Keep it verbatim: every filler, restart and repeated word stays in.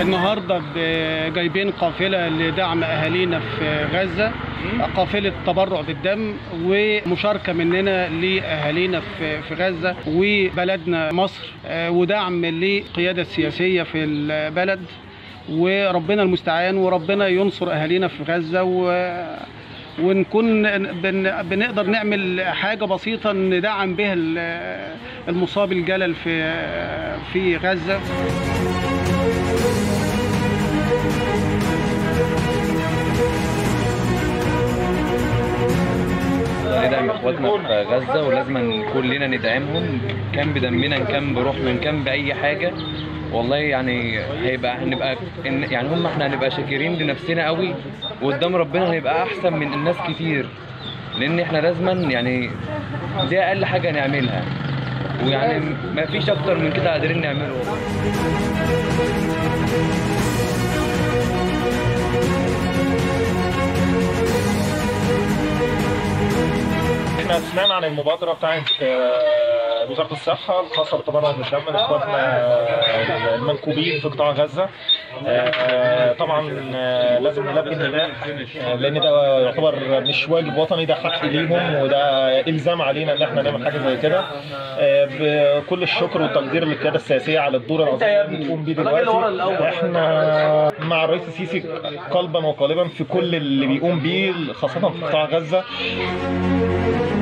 النهارده جايبين قافله لدعم اهالينا في غزه، قافله تبرع بالدم ومشاركه مننا لاهالينا في في غزه وبلدنا مصر، ودعم للقياده السياسيه في البلد، وربنا المستعان وربنا ينصر اهالينا في غزه و ونكون بنقدر نعمل حاجه بسيطه ندعم بها المصاب الجلل في في غزه. ندعم اخواتنا في غزه ولازم كلنا ندعمهم، كان بدمنا كان بروحنا كان باي حاجه. والله يعني هيبقى هنبقى يعني هم احنا هنبقى شاكرين لنفسنا قوي، وقدام ربنا هيبقى احسن من الناس كتير، لان احنا لازما يعني دي اقل حاجه نعملها، ويعني ما فيش اكتر من كده قادرين نعمله. احنا سمعنا عن المبادره بتاعت وزارة الصحة الخاصة بالتبرع بالدم لإخواتنا المنكوبين في قطاع غزة. طبعا لازم نلبي النداء، لأن ده يعتبر مش واجب وطني، ده حق ليهم وده إلزام علينا إن احنا نعمل حاجة زي كده. بكل الشكر والتقدير للقيادة السياسية على الدور العظيم اللي بتقوم بيه دلوقتي. احنا مع الرئيس السيسي قلبا وقالبا في كل اللي بيقوم بيه خاصة في قطاع غزة.